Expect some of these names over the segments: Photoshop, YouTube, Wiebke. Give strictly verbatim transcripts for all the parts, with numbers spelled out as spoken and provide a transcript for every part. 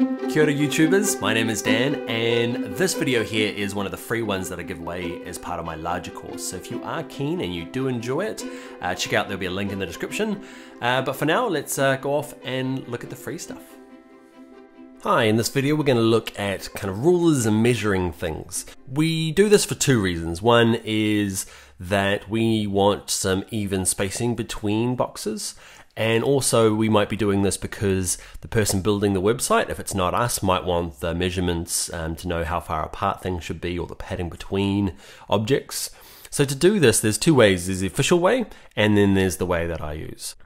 Kia ora YouTubers, my name is Dan, and this video here is one of the free ones that I give away as part of my larger course. So if you are keen and you do enjoy it, uh, check out, there'll be a link in the description. Uh, but for now, let's uh, go off and look at the free stuff. Hi, in this video we're going to look at kind of rulers and measuring things. We do this for two reasons. One is that we want some even spacing between boxes. And also we might be doing this because the person building the website, if it's not us, might want the measurements um, to know how far apart things should be or the padding between objects. So to do this, there's two ways. There's the official way, and then there's the way that I use.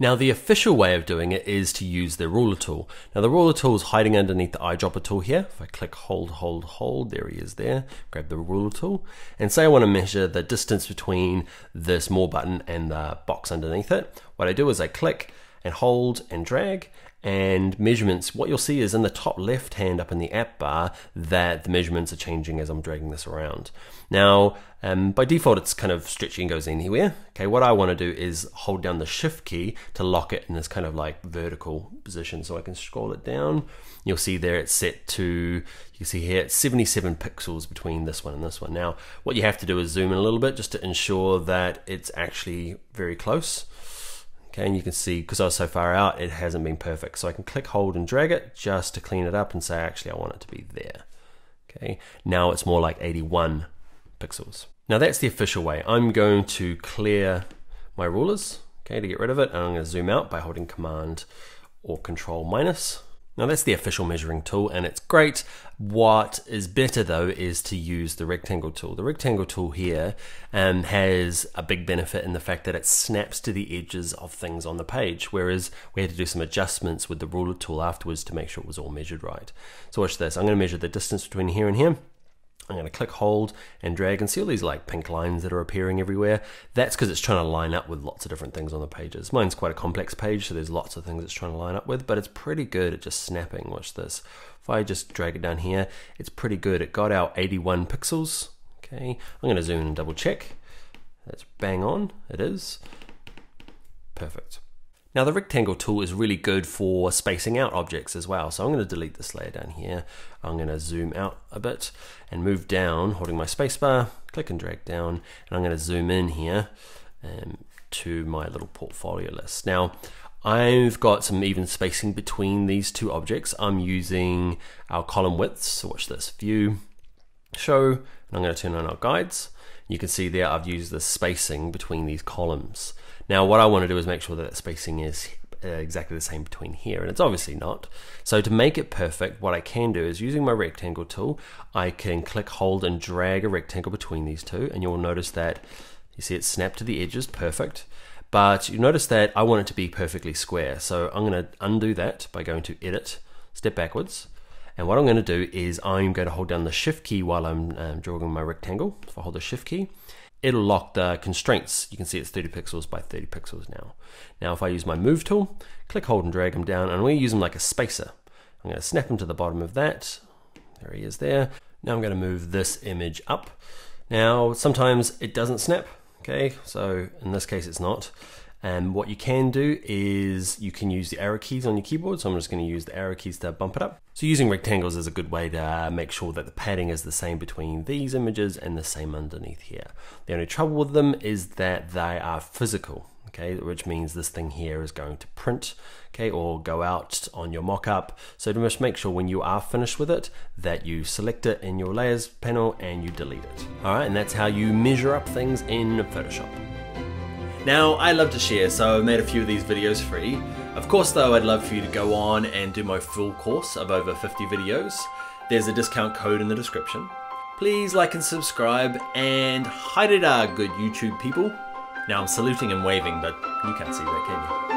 Now the official way of doing it is to use the ruler tool. Now the ruler tool is hiding underneath the eyedropper tool here. If I click hold, hold, hold, there he is there. Grab the ruler tool and say I want to measure the distance between this more button and the box underneath it. What I do is I click and hold and drag, and measurements, what you'll see is in the top left hand up in the app bar that the measurements are changing as I'm dragging this around. Now um, by default it's kind of stretchy and goes anywhere. Okay, what I want to do is hold down the shift key to lock it in this kind of like vertical position, so I can scroll it down. You'll see there it's set to, you can see here it's seventy-seven pixels between this one and this one. Now what you have to do is zoom in a little bit just to ensure that it's actually very close. Okay, and you can see, because I was so far out, it hasn't been perfect. So I can click, hold, and drag it just to clean it up and say, actually, I want it to be there. Okay, now it's more like eighty-one pixels. Now that's the official way. I'm going to clear my rulers, okay, to get rid of it. And I'm going to zoom out by holding Command or Control minus. Now that's the official measuring tool, and it's great. What is better though is to use the rectangle tool. The rectangle tool here um, has a big benefit in the fact that it snaps to the edges of things on the page, whereas we had to do some adjustments with the ruler tool afterwards to make sure it was all measured right. So watch this, I'm gonna measure the distance between here and here. I'm gonna click, hold, and drag, and see all these like pink lines that are appearing everywhere. That's because it's trying to line up with lots of different things on the pages. Mine's quite a complex page, so there's lots of things it's trying to line up with, but it's pretty good at just snapping. Watch this. If I just drag it down here, it's pretty good. It got out eighty-one pixels. Okay, I'm gonna zoom in and double check. That's bang on, it is. Perfect. Now the rectangle tool is really good for spacing out objects as well. So I'm going to delete this layer down here. I'm going to zoom out a bit and move down, holding my spacebar, click and drag down, and I'm going to zoom in here um, to my little portfolio list. Now I've got some even spacing between these two objects. I'm using our column widths. So watch this, view, show, and I'm going to turn on our guides. You can see there I've used the spacing between these columns. Now what I want to do is make sure that, that spacing is uh, exactly the same between here, and it's obviously not. So to make it perfect, what I can do is using my rectangle tool, I can click, hold, and drag a rectangle between these two, and you'll notice that you see it snapped to the edges, perfect. But you notice that I want it to be perfectly square. So I'm going to undo that by going to edit, step backwards. And what I'm going to do is I'm going to hold down the shift key while I'm um, drawing my rectangle. If I hold the shift key, it'll lock the constraints. You can see it's thirty pixels by thirty pixels now. Now if I use my move tool, click, hold, and drag them down, and I'm going to use them like a spacer. I'm going to snap them to the bottom of that. There he is there. Now I'm going to move this image up. Now sometimes it doesn't snap, okay, so in this case it's not. And what you can do is you can use the arrow keys on your keyboard. So I'm just going to use the arrow keys to bump it up. So using rectangles is a good way to make sure that the padding is the same between these images and the same underneath here. The only trouble with them is that they are physical, okay, which means this thing here is going to print, okay, or go out on your mock-up. So to just make sure when you are finished with it that you select it in your layers panel and you delete it. All right, and that's how you measure up things in Photoshop. Now, I love to share, so I've made a few of these videos free. Of course though, I'd love for you to go on and do my full course of over fifty videos. There's a discount code in the description. Please like and subscribe, and haere rā, good YouTube people. Now I'm saluting and waving, but you can't see that, can you?